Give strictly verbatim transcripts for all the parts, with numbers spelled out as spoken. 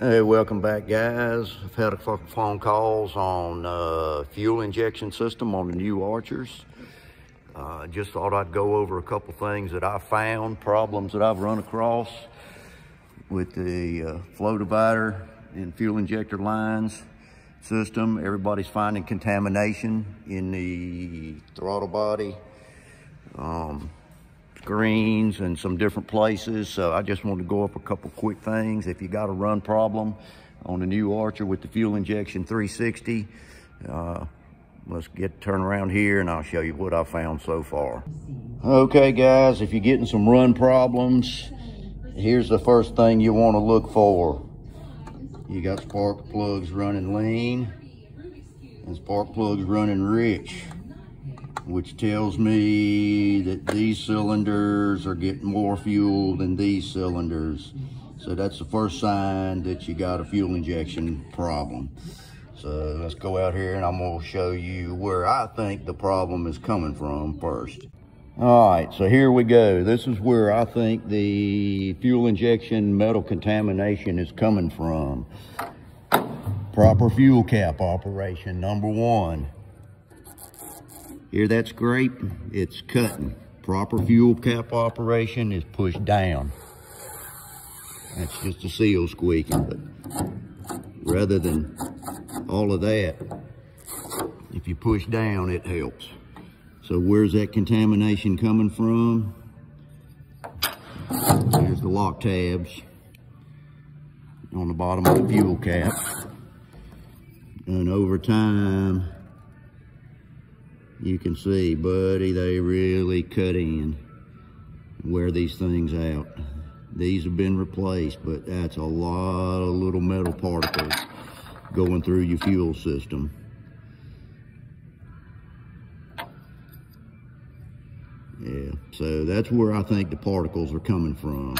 Hey, welcome back, guys. I've had a couple phone calls on uh, fuel injection system on the new Archers. Uh, just thought I'd go over a couple things that I found, problems that I've run across with the uh, flow divider and fuel injector lines system. Everybody's finding contamination in the throttle body, um, screens, and some different places. So I just wanted to go up a couple quick things. If you got a run problem on the new Archer with the fuel injection three sixty, uh, let's get turn around here and I'll show you what I found so far. Okay, guys, if you're getting some run problems, here's the first thing you want to look for. You got spark plugs running lean and spark plugs running rich, which tells me that these cylinders are getting more fuel than these cylinders. So that's the first sign that you got a fuel injection problem. So let's go out here and I'm gonna show you where I think the problem is coming from first. All right, so here we go. This is where I think the fuel injection metal contamination is coming from. Proper fuel cap operation, number one. Hear that scrape? It's cutting. Proper fuel cap operation is pushed down. That's just a seal squeaking, but rather than all of that, if you push down, it helps. So where's that contamination coming from? Here's the lock tabs on the bottom of the fuel cap. And over time, you can see, buddy, they really cut in and wear these things out. These have been replaced, but that's a lot of little metal particles going through your fuel system. Yeah, so that's where I think the particles are coming from.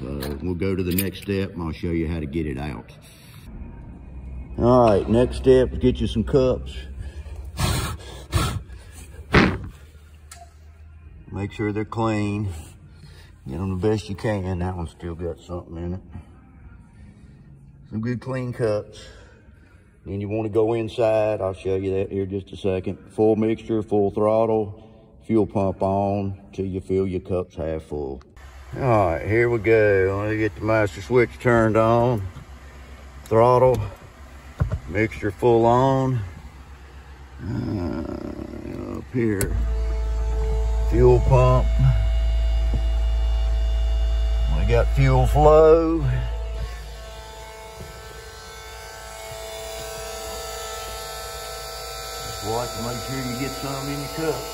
So we'll go to the next step and I'll show you how to get it out. All right, next step is get you some cups. Make sure they're clean. Get them the best you can. That one's still got something in it. Some good clean cups. Then you want to go inside. I'll show you that here just a second. Full mixture, full throttle, fuel pump on till you fill your cups half full. All right, here we go. I'm gonna get the master switch turned on. Throttle, mixture full on. Uh, up here. Fuel pump. We got fuel flow. Just watch and make sure you get some in your cup.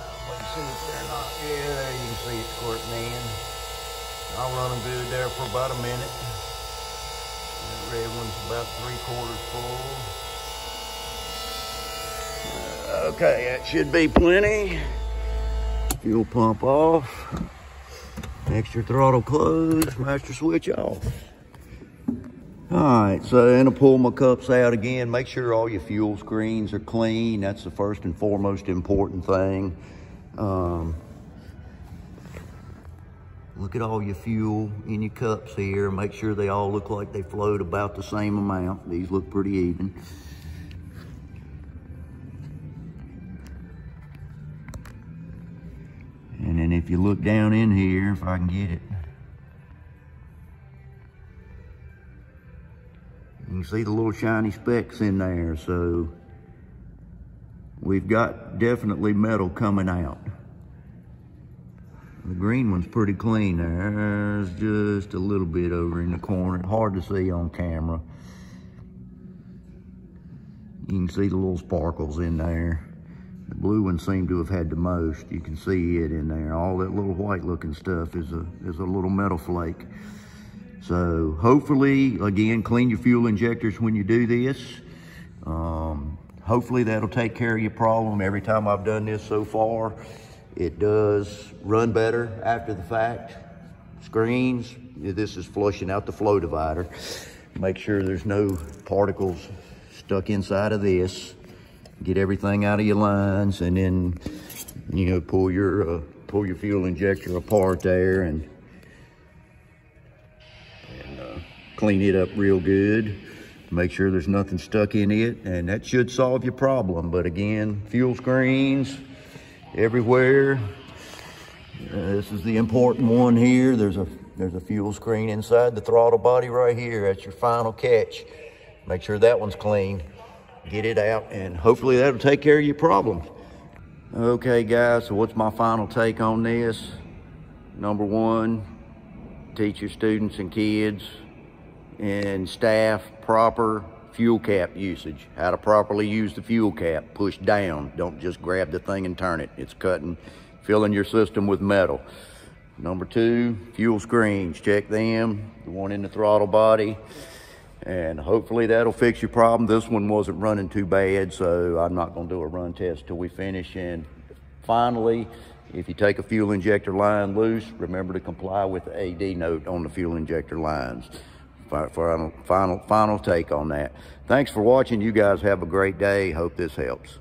I'll wait and see if they're not. Yeah, there you can see it squirting in. I'll run them through there for about a minute. That red one's about three quarters full. Okay, that should be plenty. Fuel pump off. Extra throttle closed. Master switch off. All right, so then I'll pull my cups out again. Make sure all your fuel screens are clean. That's the first and foremost important thing. Um, look at all your fuel in your cups here. Make sure they all look like they flowed about the same amount. These look pretty even. And then if you look down in here, if I can get it, you can see the little shiny specks in there. So we've got definitely metal coming out. The green one's pretty clean there. There's just a little bit over in the corner. It's hard to see on camera. You can see the little sparkles in there. The blue one seemed to have had the most. You can see it in there. All that little white looking stuff is a, is a little metal flake. So hopefully, again, clean your fuel injectors when you do this. Um, hopefully that'll take care of your problem. Every time I've done this so far, it does run better after the fact. Screens, this is flushing out the flow divider. Make sure there's no particles stuck inside of this. Get everything out of your lines, and then, you know, pull your uh, pull your fuel injector apart there and clean it up real good, make sure there's nothing stuck in it, and that should solve your problem. But again, fuel screens everywhere. Uh, this is the important one here. There's a there's a fuel screen inside the throttle body right here. That's your final catch. Make sure that one's clean. Get it out, and hopefully that'll take care of your problems. Okay guys, so what's my final take on this? Number one, teach your students and kids and staff proper fuel cap usage, how to properly use the fuel cap. Push down, don't just grab the thing and turn it. It's cutting, filling your system with metal. Number two, fuel screens, check them, the one in the throttle body, and hopefully that'll fix your problem. This one wasn't running too bad, so I'm not gonna do a run test till we finish. And finally, if you take a fuel injector line loose, remember to comply with the A D note on the fuel injector lines. For a final, final take on that. Thanks for watching. You guys have a great day. Hope this helps.